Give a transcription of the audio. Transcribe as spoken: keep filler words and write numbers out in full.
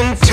contagion.